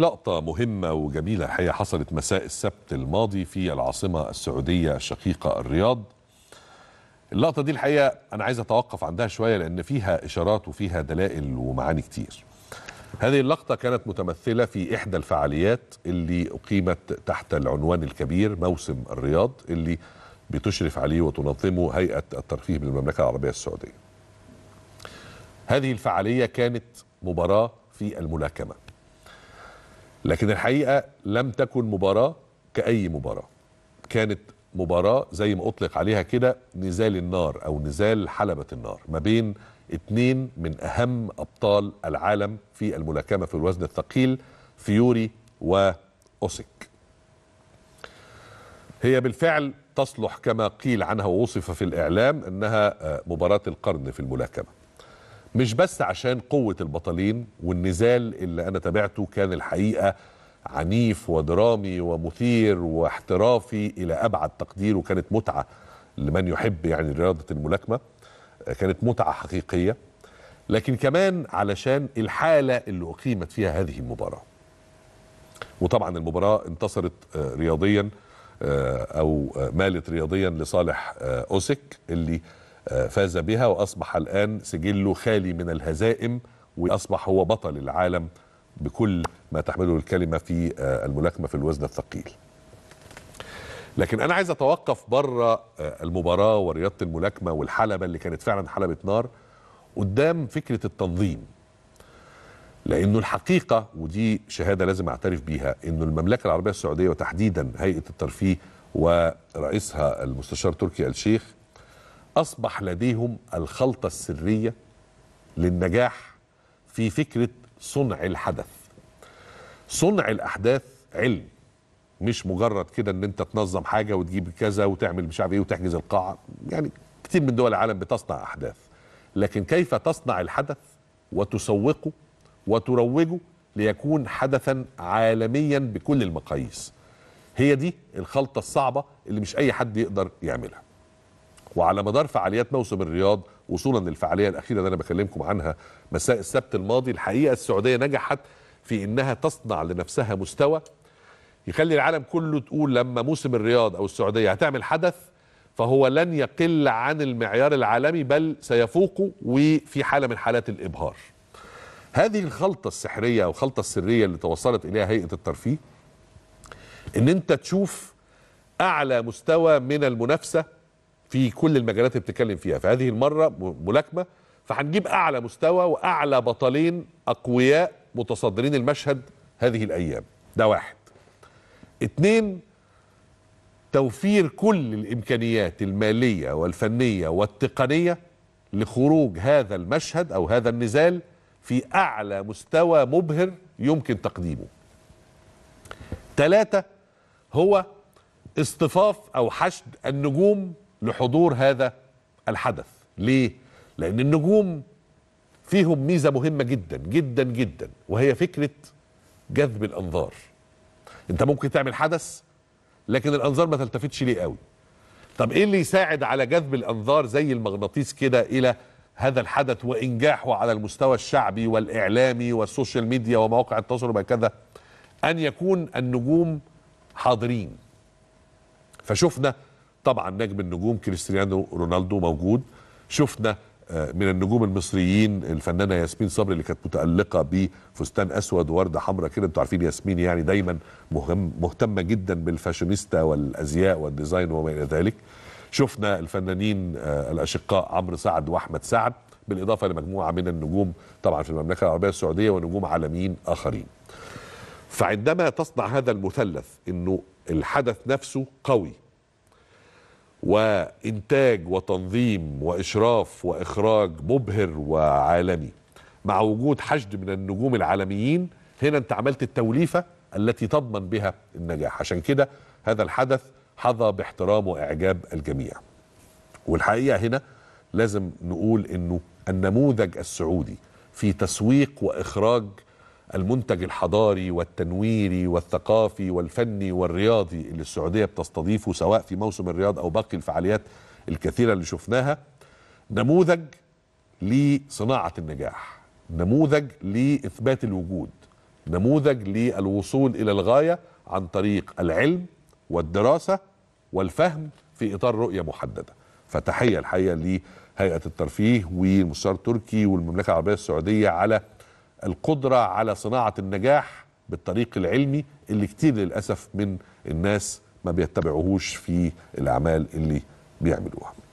لقطة مهمة وجميلة الحقيقة حصلت مساء السبت الماضي في العاصمة السعودية الشقيقة الرياض. اللقطة دي الحقيقة أنا عايز أتوقف عندها شوية لأن فيها إشارات وفيها دلائل ومعاني كتير. هذه اللقطة كانت متمثلة في إحدى الفعاليات اللي أقيمت تحت العنوان الكبير موسم الرياض اللي بتشرف عليه وتنظمه هيئة الترفيه بالمملكة العربية السعودية. هذه الفعالية كانت مباراة في الملاكمة، لكن الحقيقة لم تكن مباراة كأي مباراة، كانت مباراة زي ما أطلق عليها كده نزال النار أو نزال حلبة النار ما بين اتنين من أهم أبطال العالم في الملاكمة في الوزن الثقيل، فيوري وأوسيك. هي بالفعل تصلح كما قيل عنها ووصف في الإعلام أنها مباراة القرن في الملاكمة، مش بس عشان قوة البطلين، والنزال اللي أنا تابعته كان الحقيقة عنيف ودرامي ومثير واحترافي إلى أبعد تقدير، وكانت متعة لمن يحب يعني رياضة الملاكمة، كانت متعة حقيقية، لكن كمان علشان الحالة اللي أقيمت فيها هذه المباراة. وطبعا المباراة انتصرت رياضيا أو مالت رياضيا لصالح أوسيك اللي فاز بها وأصبح الآن سجله خالي من الهزائم، وأصبح هو بطل العالم بكل ما تحمله الكلمة في الملاكمة في الوزن الثقيل. لكن أنا عايز أتوقف بره المباراة ورياضة الملاكمة والحلبة اللي كانت فعلا حلبة نار قدام فكرة التنظيم، لأنه الحقيقة ودي شهادة لازم أعترف بيها أنه المملكة العربية السعودية وتحديدا هيئة الترفيه ورئيسها المستشار تركي الشيخ أصبح لديهم الخلطة السرية للنجاح في فكرة صنع الحدث. صنع الأحداث علم، مش مجرد كده أن أنت تنظم حاجة وتجيب كذا وتعمل مش عارف إيه وتحجز القاعة، يعني كتير من دول العالم بتصنع أحداث، لكن كيف تصنع الحدث وتسوقه وتروجه ليكون حدثا عالميا بكل المقاييس. هي دي الخلطة الصعبة اللي مش أي حد يقدر يعملها. وعلى مدار فعاليات موسم الرياض وصولا للفعالية الأخيرة اللي أنا بكلمكم عنها مساء السبت الماضي، الحقيقة السعودية نجحت في إنها تصنع لنفسها مستوى يخلي العالم كله تقول لما موسم الرياض أو السعودية هتعمل حدث فهو لن يقل عن المعيار العالمي بل سيفوقه، وفي حالة من حالات الإبهار. هذه الخلطة السحرية أو الخلطة السرية اللي توصلت إليها هيئة الترفيه، إن أنت تشوف أعلى مستوى من المنافسة في كل المجالات اللي بتتكلم فيها. فهذه المرة ملاكمة، فهنجيب أعلى مستوى وأعلى بطلين أقوياء متصدرين المشهد هذه الأيام. ده واحد. اتنين، توفير كل الإمكانيات المالية والفنية والتقنية لخروج هذا المشهد أو هذا النزال في أعلى مستوى مبهر يمكن تقديمه. ثلاثة، هو اصطفاف أو حشد النجوم لحضور هذا الحدث. ليه؟ لأن النجوم فيهم ميزة مهمة جدا جدا جدا، وهي فكرة جذب الأنظار. أنت ممكن تعمل حدث لكن الأنظار ما تلتفتش ليه قوي. طب إيه اللي يساعد على جذب الأنظار زي المغناطيس كده إلى هذا الحدث وإنجاحه على المستوى الشعبي والإعلامي والسوشيال ميديا ومواقع التواصل وهكذا؟ أن يكون النجوم حاضرين. فشفنا طبعا نجم النجوم كريستيانو رونالدو موجود، شفنا من النجوم المصريين الفنانة ياسمين صبري اللي كانت متألقة بفستان أسود ووردة حمراء كده، انتوا عارفين ياسمين يعني دايما مهتمة جدا بالفاشونيستا والأزياء والديزاين وما إلى ذلك. شفنا الفنانين الأشقاء عمرو سعد وأحمد سعد، بالإضافة لمجموعة من النجوم طبعا في المملكة العربية السعودية ونجوم عالميين آخرين. فعندما تصنع هذا المثلث إنه الحدث نفسه قوي وإنتاج وتنظيم وإشراف وإخراج مبهر وعالمي مع وجود حشد من النجوم العالميين، هنا أنت عملت التوليفة التي تضمن بها النجاح. عشان كده هذا الحدث حظى باحترام وإعجاب الجميع. والحقيقة هنا لازم نقول إنه النموذج السعودي في تسويق وإخراج المنتج الحضاري والتنويري والثقافي والفني والرياضي اللي السعودية بتستضيفه سواء في موسم الرياض أو باقي الفعاليات الكثيرة اللي شفناها، نموذج لصناعة النجاح، نموذج لإثبات الوجود، نموذج للوصول إلى الغاية عن طريق العلم والدراسة والفهم في إطار رؤية محددة. فتحية الحقيقة لهيئة الترفيه والمستشار التركي والمملكة العربية السعودية على القدرة على صناعة النجاح بالطريق العلمي اللي كتير للأسف من الناس ما بيتبعوهوش في الأعمال اللي بيعملوها.